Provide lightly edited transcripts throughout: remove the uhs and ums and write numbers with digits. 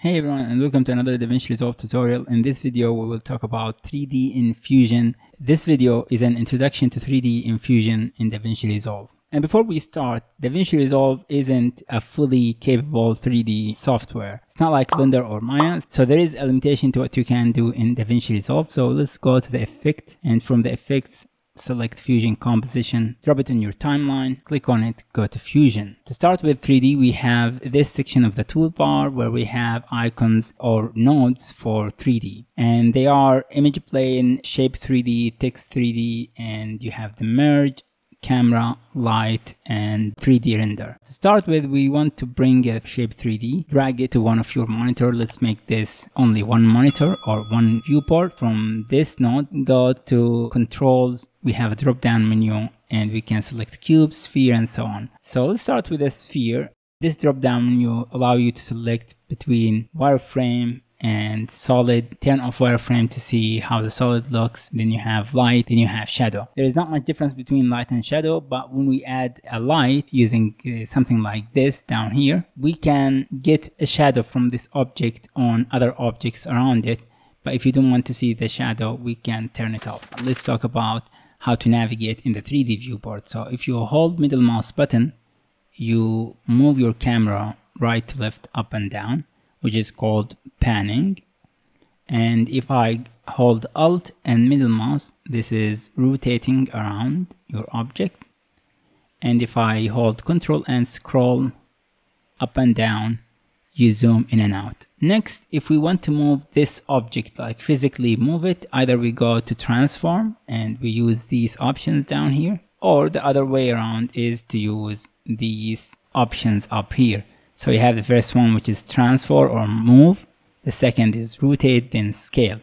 Hey everyone, and welcome to another DaVinci Resolve tutorial. In this video, we will talk about 3D in Fusion. This video is an introduction to 3D in Fusion in DaVinci Resolve. And before we start, DaVinci Resolve isn't a fully capable 3D software. It's not like Blender or Maya. So there is a limitation to what you can do in DaVinci Resolve. So let's go to the effect, and from the effects, select Fusion Composition, drop it in your timeline, click on it, go to Fusion. To start with 3D, we have this section of the toolbar where we have icons or nodes for 3D. And they are Image Plane, Shape 3D, Text 3D, and you have the Merge, Camera, Light, and 3D Render. To start with, we want to bring a Shape 3D, drag it to one of your monitor. Let's make this only one monitor or one viewport. From this node, go to Controls. We have a drop-down menu, and we can select Cube, Sphere, and so on. So let's start with a Sphere. This drop-down menu allows you to select between wireframe and solid. Turn off wireframe to see how the solid looks. Then you have light, then you have shadow. There is not much difference between light and shadow, but when we add a light using something like this down here, we can get a shadow from this object on other objects around it. But if you don't want to see the shadow, we can turn it off. Let's talk about how to navigate in the 3D viewport. So if you hold middle mouse button, you move your camera right to left, up and down, which is called panning. And if I hold Alt and middle mouse, this is rotating around your object. And if I hold Control and scroll up and down, you zoom in and out. Next, if we want to move this object, like physically move it, either we go to Transform and we use these options down here, or the other way around is to use these options up here. So you have the first one, which is transform or move. The second is rotate, then scale.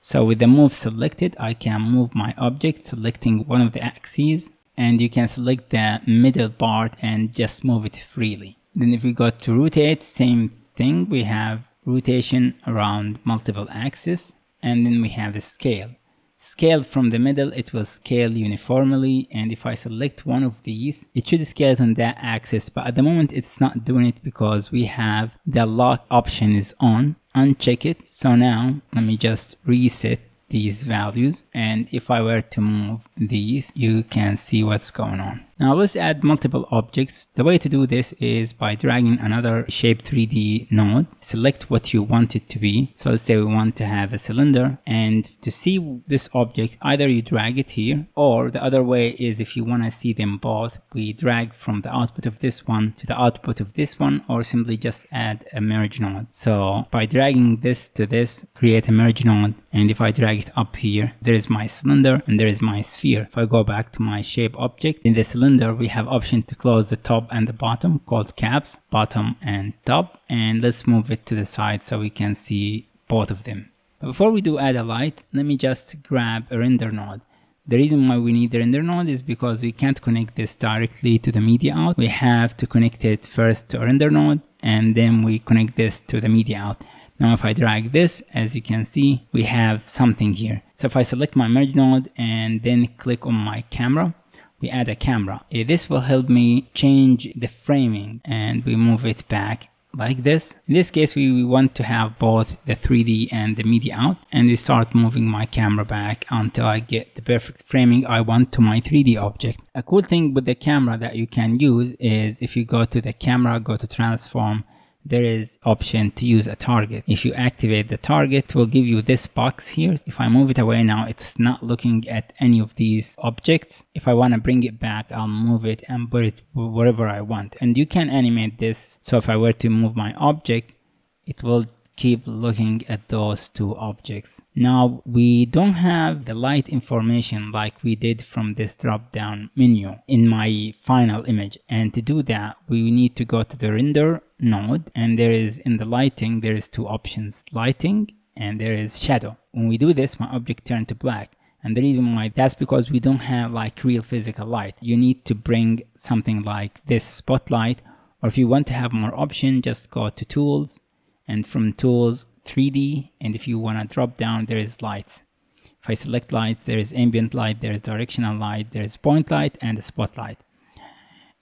So with the move selected, I can move my object, selecting one of the axes, and you can select the middle part and just move it freely. Then if we go to rotate, same thing. We have rotation around multiple axes, and then we have a scale. Scale from the middle, it will scale uniformly, and if I select one of these, it should scale it on that axis, but at the moment it's not doing it because we have the lock option is on. Uncheck it. So now let me just reset these values, and if I were to move these, you can see what's going on. Now let's add multiple objects. The way to do this is by dragging another Shape 3D node. Select what you want it to be. So let's say we want to have a cylinder, and to see this object, either you drag it here, or the other way is if you want to see them both, we drag from the output of this one to the output of this one, or simply just add a merge node. So by dragging this to this, create a merge node, and if I drag it up here, there is my cylinder and there is my sphere. If I go back to my shape object, in the cylinder we have option to close the top and the bottom called caps, bottom and top, and let's move it to the side so we can see both of them. But before we do add a light, let me just grab a render node. The reason why we need the render node is because we can't connect this directly to the media out. We have to connect it first to a render node, and then we connect this to the media out. Now if I drag this, as you can see, we have something here. So if I select my merge node and then click on my camera, we add a camera. This will help me change the framing, and we move it back like this. In this case, we want to have both the 3D and the media out, and we start moving my camera back until I get the perfect framing I want to my 3D object. A cool thing with the camera that you can use is if you go to the camera, go to transform, there is option to use a target. If you activate the target, it will give you this box here. If I move it away now, it's not looking at any of these objects. If I want to bring it back, I'll move it and put it wherever I want. And you can animate this. So if I were to move my object, it will keep looking at those two objects. Now we don't have the light information like we did from this drop down menu in my final image, and to do that we need to go to the render node, and there is in the lighting there is two options, lighting and there is shadow. When we do this, my object turned to black, and the reason why that's because we don't have like real physical light. You need to bring something like this spotlight, or if you want to have more option, just go to tools, and from tools 3D, and if you want to drop down there is lights. If I select lights, there is ambient light, there is directional light, there is point light, and a spotlight.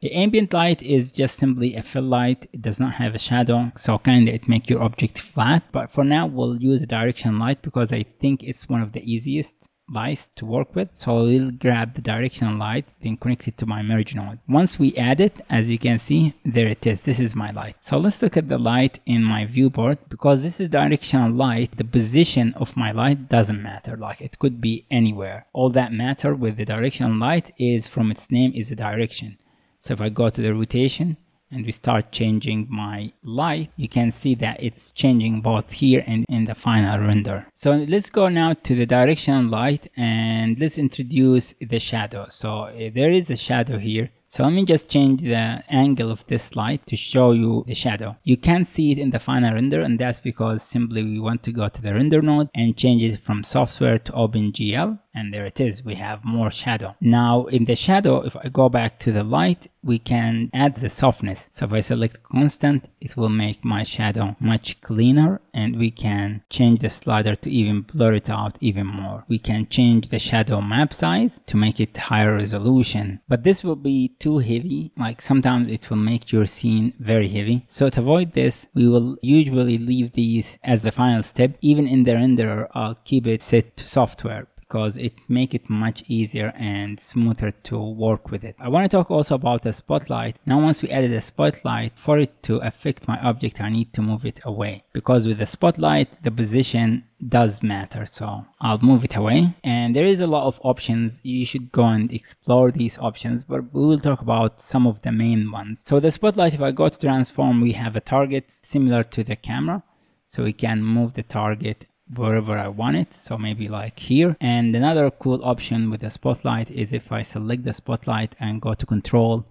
The ambient light is just simply a fill light. It does not have a shadow, so kind of it makes your object flat. But for now, we'll use a direction light because I think it's one of the easiest lights to work with. So we'll grab the direction light, then connect it to my merge node. Once we add it, as you can see, there it is. This is my light. So let's look at the light in my viewport. Because this is directional light, the position of my light doesn't matter. Like, it could be anywhere. All that matter with the directional light is, from its name, is the direction. So if I go to the rotation and we start changing my light, you can see that it's changing both here and in the final render. So let's go now to the directional light and let's introduce the shadow. So there is a shadow here. So let me just change the angle of this light to show you the shadow. You can't see it in the final render, and that's because simply we want to go to the render node and change it from software to OpenGL, and there it is, we have more shadow. Now in the shadow, if I go back to the light, we can add the softness. So if I select constant, it will make my shadow much cleaner, and we can change the slider to even blur it out even more. We can change the shadow map size to make it higher resolution, but this will be too heavy. Like, sometimes it will make your scene very heavy. So to avoid this, we will usually leave these as the final step. Even in the renderer, I'll keep it set to software because it makes it much easier and smoother to work with it. I want to talk also about the spotlight. Now once we added a spotlight, for it to affect my object, I need to move it away, because with the spotlight, the position does matter. So I'll move it away, and there is a lot of options. You should go and explore these options, but we will talk about some of the main ones. So the spotlight, if I go to transform, we have a target similar to the camera. So we can move the target wherever I want it, so maybe like here. And another cool option with the spotlight is if I select the spotlight and go to control,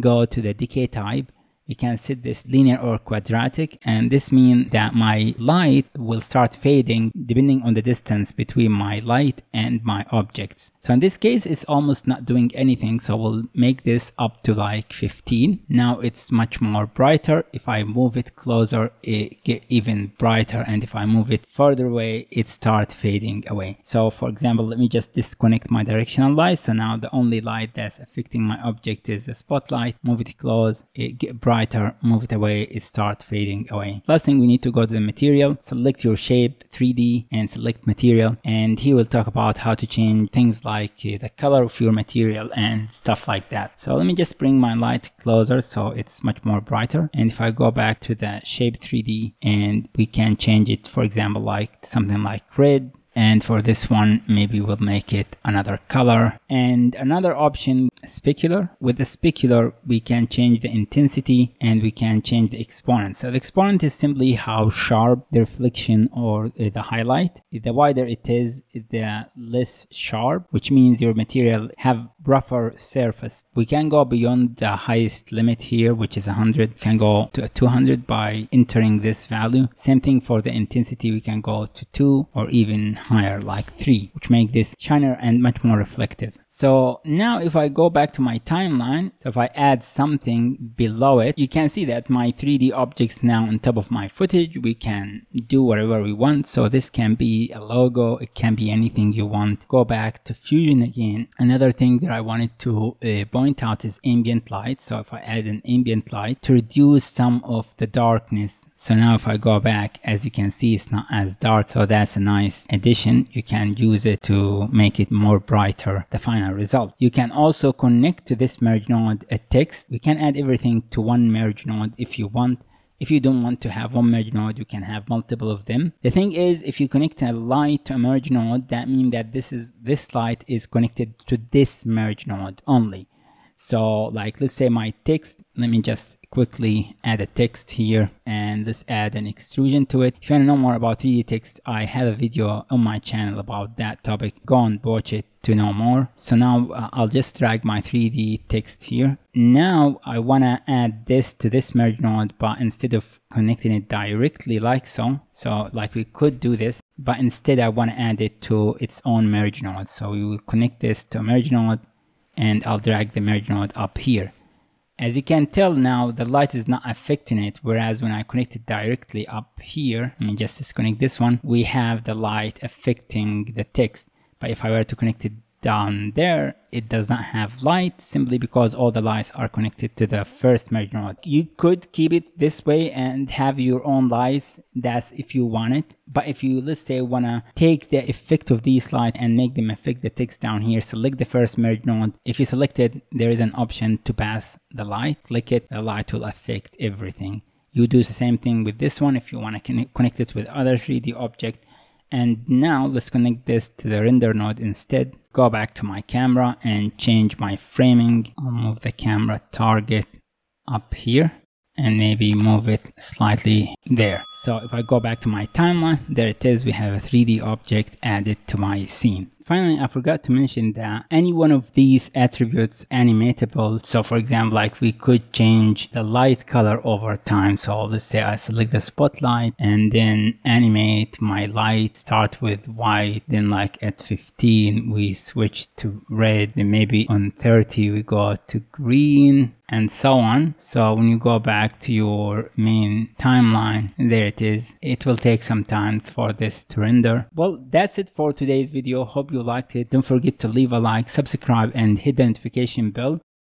go to the decay type, you can set this linear or quadratic, and this means that my light will start fading depending on the distance between my light and my objects. So in this case, it's almost not doing anything, so we'll make this up to like 15. Now it's much more brighter. If I move it closer, it gets even brighter, and if I move it further away, it starts fading away. So for example, let me just disconnect my directional light. So now the only light that's affecting my object is the spotlight. Move it close, it gets brighter. Move it away, it starts fading away. Last thing, we need to go to the material, select your shape, 3D, and select material, and he will talk about how to change things like the color of your material and stuff like that. So let me just bring my light closer so it's much more brighter, and if I go back to the shape 3D, and we can change it, for example, like something like red. And for this one, maybe we'll make it another color. And another option, specular. With the specular, we can change the intensity and we can change the exponent. So the exponent is simply how sharp the reflection or the highlight. The wider it is, the less sharp, which means your material have rougher surface. We can go beyond the highest limit here, which is 100. We can go to 200 by entering this value. Same thing for the intensity. We can go to 2 or even higher, like 3, which make this shinier and much more reflective. So now if I go back to my timeline, so if I add something below it, you can see that my 3D objects now on top of my footage. We can do whatever we want. So this can be a logo, it can be anything you want. Go back to Fusion again. Another thing that I wanted to point out is ambient light. So if I add an ambient light to reduce some of the darkness. So now if I go back, as you can see, it's not as dark. So that's a nice addition. You can use it to make it more brighter, the final result. You can also connect to this merge node a text. We can add everything to one merge node if you want. If you don't want to have one merge node, you can have multiple of them. The thing is, if you connect a light to a merge node, that means that this light is connected to this merge node only. So like, let's say my text, let me just quickly add a text here, and let's add an extrusion to it. If you want to know more about 3D text, I have a video on my channel about that topic. Go and watch it to know more. So now I'll just drag my 3D text here. Now I want to add this to this merge node, but instead of connecting it directly like so, like we could do this, but instead I want to add it to its own merge node. So we will connect this to a merge node, and I'll drag the merge node up here. As you can tell now, the light is not affecting it, whereas when I connect it directly up here, let me just disconnect this one, we have the light affecting the text. But if I were to connect it down there, it does not have light simply because all the lights are connected to the first merge node. You could keep it this way and have your own lights, that's if you want it. But if you, let's say, want to take the effect of these lights and make them affect the text down here, select the first merge node. If you select it, there is an option to pass the light. Click it, the light will affect everything. You do the same thing with this one if you want to connect it with other 3D object. And now let's connect this to the render node instead. Go back to my camera and change my framing. I'll move the camera target up here and maybe move it slightly there. So if I go back to my timeline, there it is. We have a 3D object added to my scene. Finally, I forgot to mention that any one of these attributes animatable. So for example, like we could change the light color over time. So let's say I select the spotlight and then animate my light, start with white, then like at 15 we switch to red, and maybe on 30 we go to green and so on. So when you go back to your main timeline, there it is. It will take some time for this to render. Well, that's it for today's video. Hope you liked it. Don't forget to leave a like, subscribe, and hit the notification bell